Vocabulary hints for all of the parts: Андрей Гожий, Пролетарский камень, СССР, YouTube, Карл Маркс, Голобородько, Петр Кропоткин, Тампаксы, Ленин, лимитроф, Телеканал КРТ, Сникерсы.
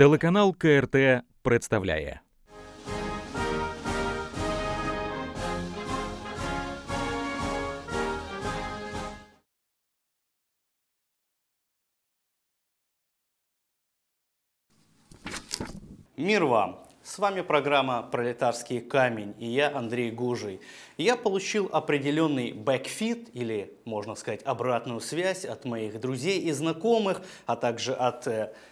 Телеканал КРТ представляє. Мир вам! С вами программа «Пролетарский камень» и я, Андрей Гожий. Я получил определенный бэкфит, или, можно сказать, обратную связь от моих друзей и знакомых, а также от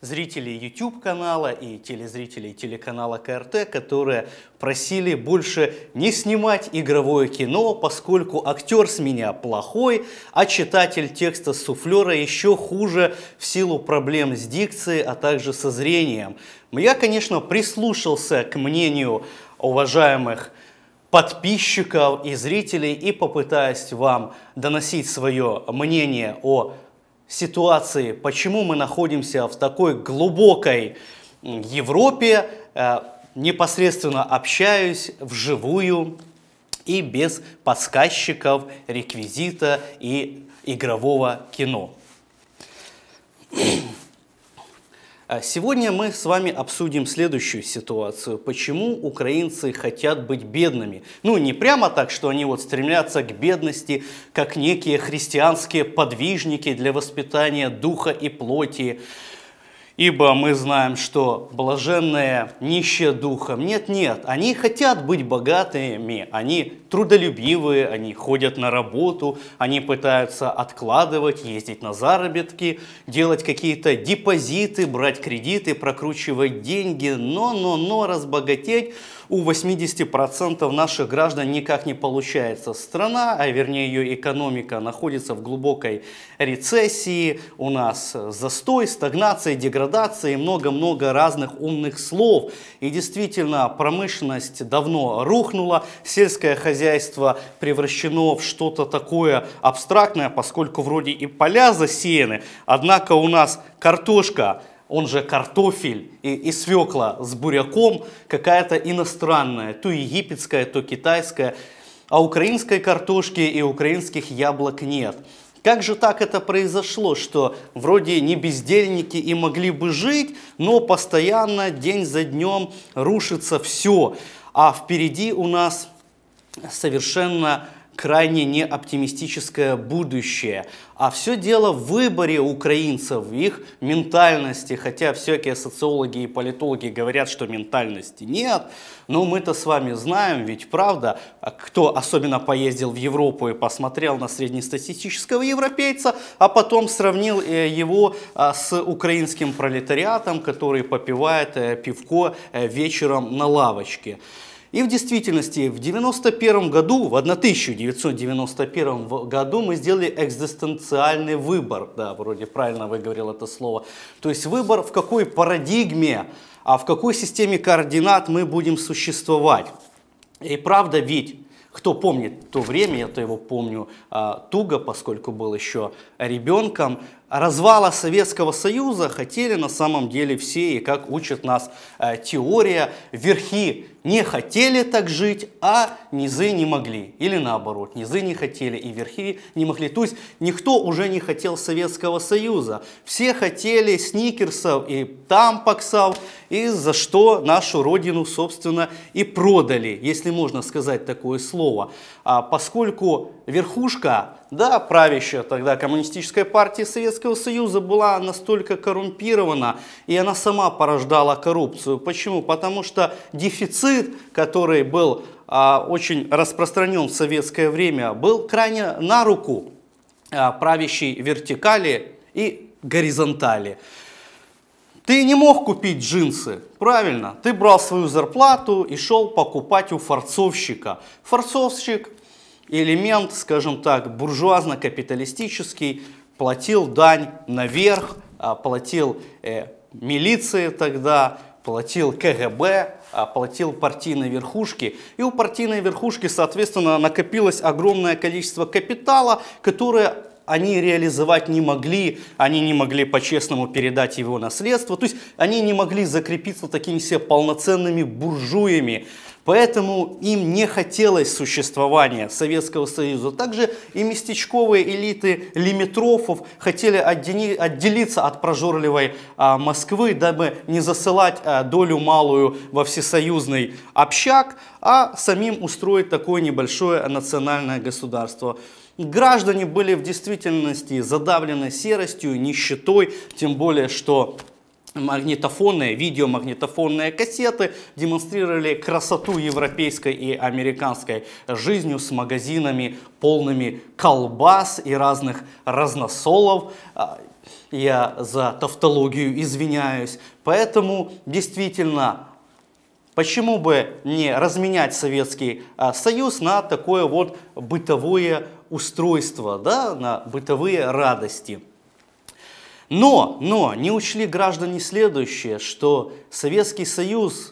зрителей YouTube-канала и телезрителей телеканала КРТ, которые просили больше не снимать игровое кино, поскольку актер с меня плохой, а читатель текста с суфлера еще хуже в силу проблем с дикцией, а также со зрением. Я, конечно, прислушался к мнению уважаемых подписчиков и зрителей и попытаюсь вам доносить свое мнение о ситуации, почему мы находимся в такой глубокой Европе, непосредственно общаюсь вживую и без подсказчиков, реквизита и игрового кино. Сегодня мы с вами обсудим следующую ситуацию. Почему украинцы хотят быть бедными? Ну, не прямо так, что они вот стремятся к бедности, как некие христианские подвижники для воспитания духа и плоти. Ибо мы знаем, что блаженные нищие духом. Нет, они хотят быть богатыми, они трудолюбивые, они ходят на работу, они пытаются откладывать, ездить на заработки, делать какие-то депозиты, брать кредиты, прокручивать деньги, но разбогатеть у 80% наших граждан никак не получается. Страна, а вернее ее экономика, находится в глубокой рецессии, у нас застой, стагнация, деградация и много-много разных умных слов. И действительно, промышленность давно рухнула, сельское хозяйство превращено в что-то такое абстрактное, поскольку вроде и поля засеяны, однако у нас картошка, он же картофель и свекла с буряком, какая-то иностранная, то египетская, то китайская, а украинской картошки и украинских яблок нет. Как же так это произошло, что вроде не бездельники и могли бы жить, но постоянно день за днем рушится все, а впереди у нас совершенно крайне не оптимистическое будущее. А все дело в выборе украинцев, в их ментальности, хотя всякие социологи и политологи говорят, что ментальности нет, но мы-то с вами знаем, ведь правда, кто особенно поездил в Европу и посмотрел на среднестатистического европейца, а потом сравнил его с украинским пролетариатом, который попивает пивко вечером на лавочке. И в действительности в 1991 году мы сделали экзистенциальный выбор, да, вроде правильно выговорил это слово, то есть выбор, в какой парадигме, а в какой системе координат мы будем существовать. И правда ведь, кто помнит то время, я-то его помню туго, поскольку был еще ребенком, развала Советского Союза хотели на самом деле все, и как учит нас теория, верхи не хотели так жить, а низы не могли. Или наоборот, низы не хотели и верхи не могли. То есть никто уже не хотел Советского Союза. Все хотели сникерсов и тампаксов, и за что нашу родину, собственно, и продали, если можно сказать такое слово. Поскольку верхушка, да, правящая тогда Коммунистической партии Советского Союза была настолько коррумпирована, и она сама порождала коррупцию. Почему? Потому что дефицит, который был очень распространен в советское время, был крайне на руку правящей вертикали и горизонтали. Ты не мог купить джинсы, правильно? Ты брал свою зарплату и шел покупать у форцовщика. Форцовщик, элемент, скажем так, буржуазно-капиталистический, платил дань наверх, платил милиции тогда, платил КГБ, платил партийной верхушке. И у партийной верхушки, соответственно, накопилось огромное количество капитала, которое они реализовать не могли, они не могли по-честному передать его наследство, то есть они не могли закрепиться такими себе полноценными буржуями. Поэтому им не хотелось существования Советского Союза. Также и местечковые элиты лимитрофов хотели отделиться от прожорливой Москвы, дабы не засылать долю малую во всесоюзный общак, а самим устроить такое небольшое национальное государство. Граждане были в действительности задавлены серостью, нищетой, тем более, что магнитофонные, видеомагнитофонные кассеты демонстрировали красоту европейской и американской жизнью с магазинами, полными колбас и разных разносолов. Я за тавтологию извиняюсь. Поэтому действительно, почему бы не разменять Советский Союз на такое вот бытовое устройство, да, на бытовые радости. Но не учли граждане следующее, что Советский Союз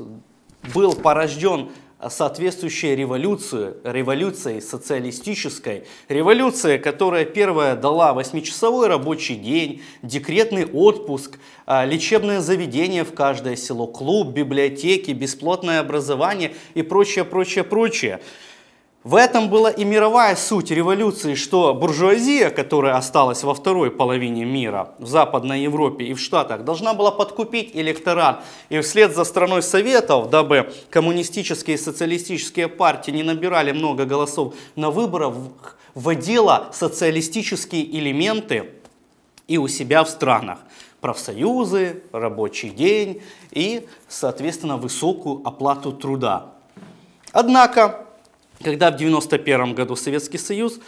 был порожден соответствующей революцией социалистической, революция, которая первая дала 8-часовой рабочий день, декретный отпуск, лечебное заведение в каждое село, клуб, библиотеки, бесплатное образование и прочее, прочее, прочее. В этом была и мировая суть революции, что буржуазия, которая осталась во второй половине мира, в Западной Европе и в Штатах, должна была подкупить электорат. И вслед за страной Советов, дабы коммунистические и социалистические партии не набирали много голосов на выборах, вводила социалистические элементы и у себя в странах. Профсоюзы, рабочий день и, соответственно, высокую оплату труда. Однако, когда в 1991 году Советский Союз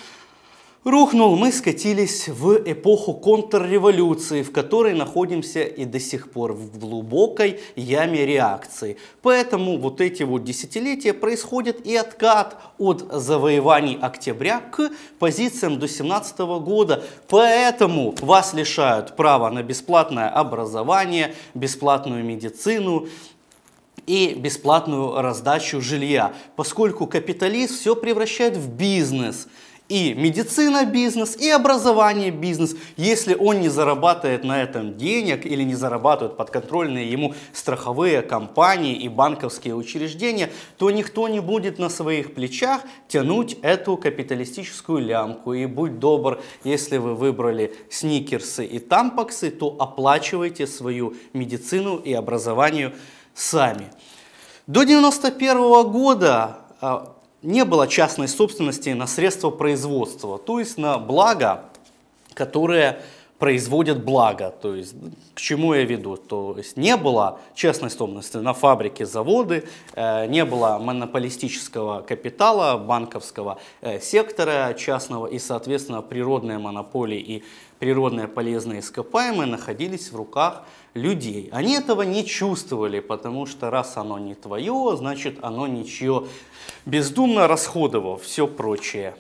рухнул, мы скатились в эпоху контрреволюции, в которой находимся и до сих пор в глубокой яме реакции. Поэтому вот эти вот десятилетия происходит и откат от завоеваний октября к позициям до 1917 года. Поэтому вас лишают права на бесплатное образование, бесплатную медицину и бесплатную раздачу жилья, поскольку капитализм все превращает в бизнес. И медицина бизнес, и образование бизнес. Если он не зарабатывает на этом денег или не зарабатывают подконтрольные ему страховые компании и банковские учреждения, то никто не будет на своих плечах тянуть эту капиталистическую лямку. И будь добр, если вы выбрали сникерсы и тампаксы, то оплачивайте свою медицину и образование сами. До 1991 года не было частной собственности на средства производства, то есть на блага, которые производят благо. То есть к чему я веду? То есть не было частной собственности на фабрики, заводы, не было монополистического капитала, банковского сектора частного, и, соответственно, природные монополии и природные полезные ископаемые находились в руках людей. Они этого не чувствовали, потому что раз оно не твое, значит оно ничье, бездумно расходовав все прочее.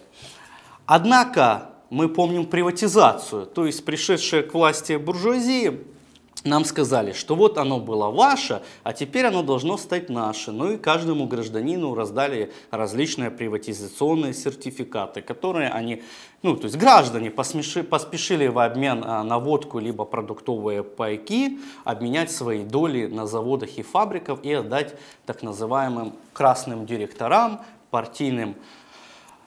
Однако мы помним приватизацию, то есть пришедшая к власти буржуазии нам сказали, что вот оно было ваше, а теперь оно должно стать наше. Ну и каждому гражданину раздали различные приватизационные сертификаты, которые они, то есть граждане поспешили в обмен на водку либо продуктовые пайки обменять свои доли на заводах и фабриках и отдать так называемым красным директорам, партийным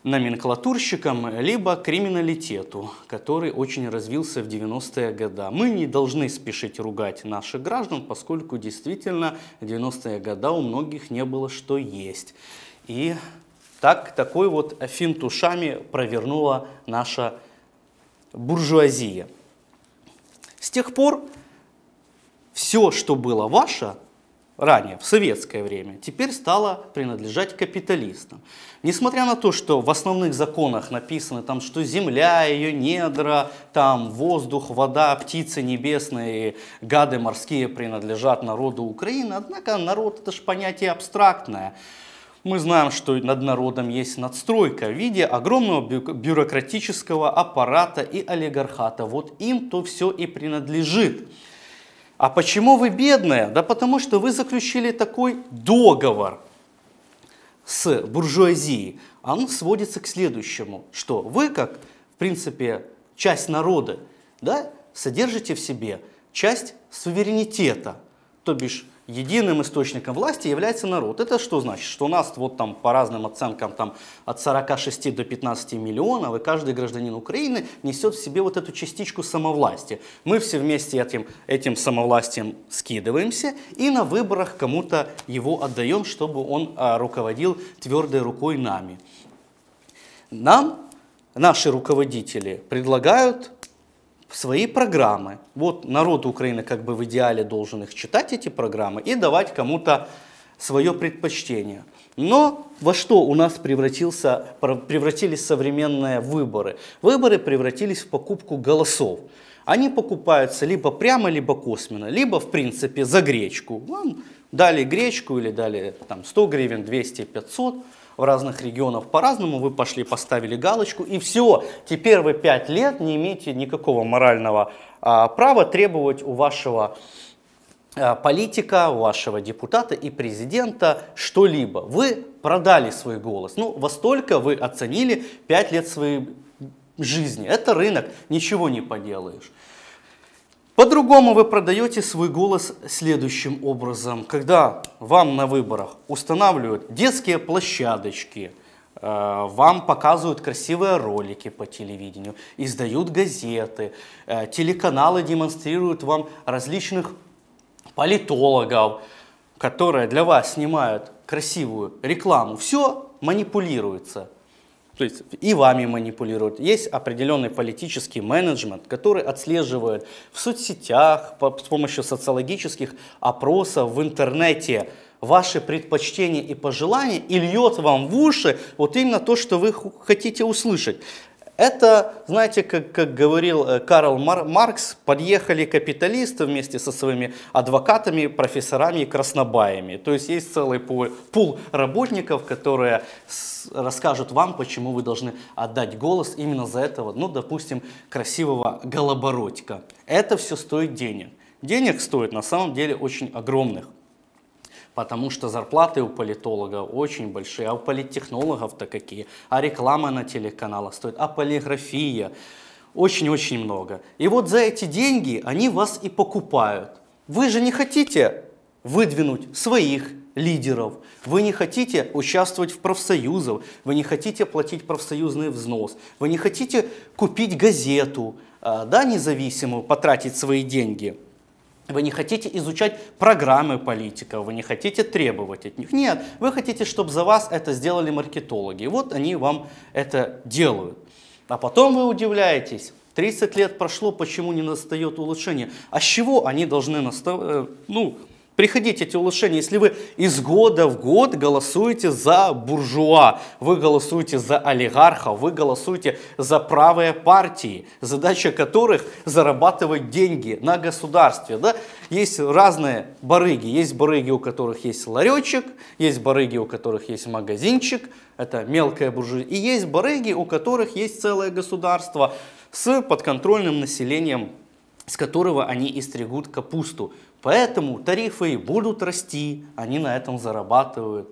номенклатурщикам, либо криминалитету, который очень развился в 90-е годы. Мы не должны спешить ругать наших граждан, поскольку действительно в 90-е годы у многих не было что есть. И такой вот финт ушами провернула наша буржуазия. С тех пор все, что было ваше ранее, в советское время, теперь стало принадлежать капиталистам. Несмотря на то, что в основных законах написано, там, что земля, ее недра, там, воздух, вода, птицы небесные, гады морские принадлежат народу Украины, однако народ — это же понятие абстрактное. Мы знаем, что над народом есть надстройка в виде огромного бюрократического аппарата и олигархата. Вот им-то все и принадлежит. А почему вы бедные? Да потому что вы заключили такой договор с буржуазией. Он сводится к следующему, что вы, как, в принципе, часть народа, да, содержите в себе часть суверенитета, то бишь единым источником власти является народ. Это что значит? Что у нас вот там по разным оценкам там, от 46 до 15 миллионов, и каждый гражданин Украины несет в себе вот эту частичку самовласти. Мы все вместе этим самовластием скидываемся и на выборах кому-то его отдаем, чтобы он руководил твердой рукой нами. Нам наши руководители предлагают свои программы. Вот народ Украины как бы в идеале должен их читать, эти программы, и давать кому-то свое предпочтение. Но во что у нас превратились современные выборы? Выборы превратились в покупку голосов. Они покупаются либо прямо, либо косвенно, либо в принципе за гречку. Вам дали гречку или дали там, 100 гривен, 200, 500. В разных регионах по-разному, вы пошли, поставили галочку, и все. Теперь вы 5 лет не имеете никакого морального права требовать у вашего политика, у вашего депутата и президента что-либо. Вы продали свой голос. Ну, во столько вы оценили 5 лет своей жизни. Это рынок, ничего не поделаешь. По-другому вы продаете свой голос следующим образом. Когда вам на выборах устанавливают детские площадочки, вам показывают красивые ролики по телевидению, издают газеты, телеканалы демонстрируют вам различных политологов, которые для вас снимают красивую рекламу. Все манипулируется. То есть и вами манипулируют. Есть определенный политический менеджмент, который отслеживает в соцсетях, с помощью социологических опросов, в интернете ваши предпочтения и пожелания и льет вам в уши вот именно то, что вы хотите услышать. Это, знаете, как говорил Карл Маркс, подъехали капиталисты вместе со своими адвокатами, профессорами и краснобаями. То есть есть целый пул работников, которые расскажут вам, почему вы должны отдать голос именно за этого, ну, допустим, красивого Голобородька. Это все стоит денег. Денег стоит на самом деле очень огромных. Потому что зарплаты у политологов очень большие, а у политтехнологов-то какие, а реклама на телеканалах стоит, а полиграфия, очень-очень много. И вот за эти деньги они вас и покупают. Вы же не хотите выдвинуть своих лидеров, вы не хотите участвовать в профсоюзах, вы не хотите платить профсоюзный взнос, вы не хотите купить газету, да, независимую, потратить свои деньги. Вы не хотите изучать программы политиков, вы не хотите требовать от них. Нет, вы хотите, чтобы за вас это сделали маркетологи. И вот они вам это делают. А потом вы удивляетесь, 30 лет прошло, почему не настает улучшение. А с чего они должны приходить, эти улучшения, если вы из года в год голосуете за буржуа, вы голосуете за олигархов, вы голосуете за правые партии, задача которых зарабатывать деньги на государстве. Да? Есть разные барыги. Есть барыги, у которых есть ларечек, есть барыги, у которых есть магазинчик, это мелкая буржуазия, и есть барыги, у которых есть целое государство с подконтрольным населением, с которого они истригут капусту. Поэтому тарифы и будут расти, они на этом зарабатывают.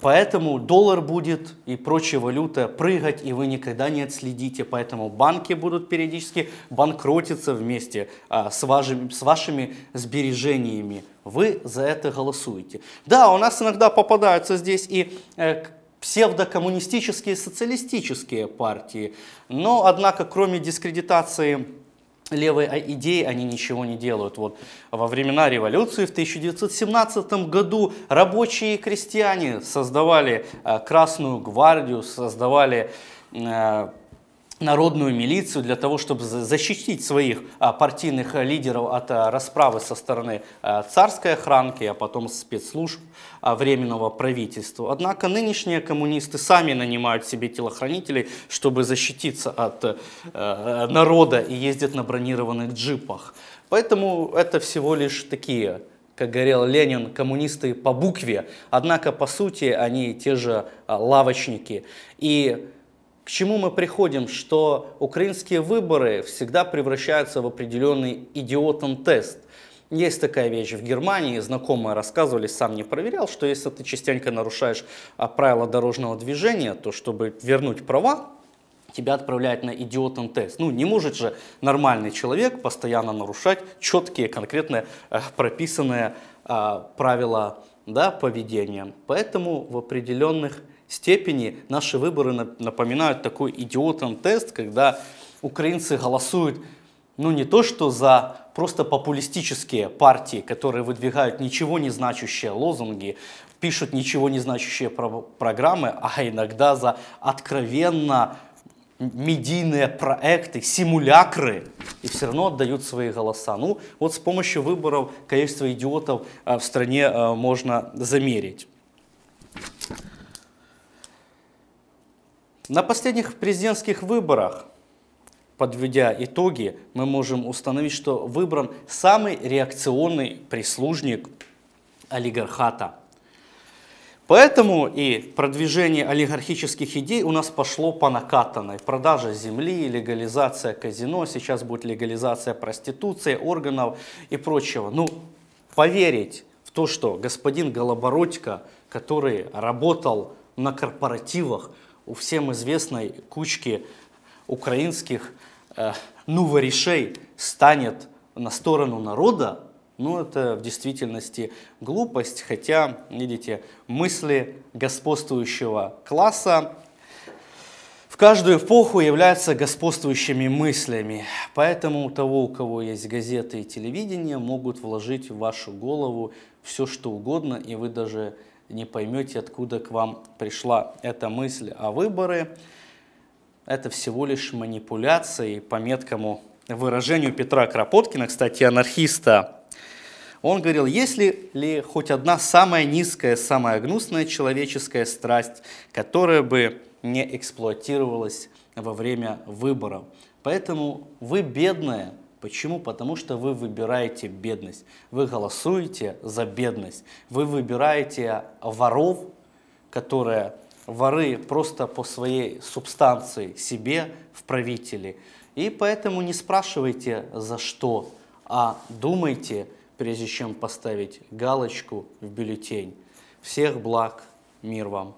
Поэтому доллар будет и прочая валюта прыгать, и вы никогда не отследите. Поэтому банки будут периодически банкротиться вместе с вашими сбережениями. Вы за это голосуете. Да, у нас иногда попадаются здесь и псевдокоммунистические, социалистические партии. Но, однако, кроме дискредитации левые идеи, они ничего не делают. Вот во времена революции в 1917 году рабочие и крестьяне создавали Красную гвардию, создавали народную милицию для того, чтобы защитить своих партийных лидеров от расправы со стороны царской охранки, а потом спецслужб временного правительства. Однако нынешние коммунисты сами нанимают себе телохранителей, чтобы защититься от народа, и ездят на бронированных джипах. Поэтому это всего лишь такие, как говорил Ленин, коммунисты по букве. Однако, по сути, они те же лавочники. И к чему мы приходим, что украинские выборы всегда превращаются в определенный идиотен-тест. Есть такая вещь в Германии, знакомые рассказывали, сам не проверял, что если ты частенько нарушаешь правила дорожного движения, то чтобы вернуть права, тебя отправляют на идиотный тест. Ну, не может же нормальный человек постоянно нарушать четкие, конкретные, прописанные правила, да, поведения. Поэтому в определенных степени наши выборы напоминают такой идиотный тест, когда украинцы голосуют, ну, не то что за просто популистические партии, которые выдвигают ничего не значащие лозунги, пишут ничего не значащие программы, а иногда за откровенно медийные проекты, симулякры, и все равно отдают свои голоса. Ну, вот с помощью выборов количество идиотов в стране можно замерить. На последних президентских выборах, подведя итоги, мы можем установить, что выбран самый реакционный прислужник олигархата. Поэтому и продвижение олигархических идей у нас пошло по накатанной. Продажа земли, легализация казино, сейчас будет легализация проституции, органов и прочего. Ну, поверить в то, что господин Голобородько, который работал на корпоративах у всем известной кучки украинских новоришей, станет на сторону народа, ну, это в действительности глупость, хотя, видите, мысли господствующего класса в каждую эпоху являются господствующими мыслями. Поэтому у того, у кого есть газеты и телевидение, могут вложить в вашу голову все, что угодно, и вы даже не поймете, откуда к вам пришла эта мысль. А выборы – это всего лишь манипуляции, по меткому выражению Петра Кропоткина, кстати, анархиста. Он говорил, если ли хоть одна самая низкая, самая гнусная человеческая страсть, которая бы не эксплуатировалась во время выборов. Поэтому вы бедные. Почему? Потому что вы выбираете бедность. Вы голосуете за бедность. Вы выбираете воров, которые воры просто по своей субстанции себе в правители. И поэтому не спрашивайте за что, а думайте, прежде чем поставить галочку в бюллетень. Всех благ, мир вам!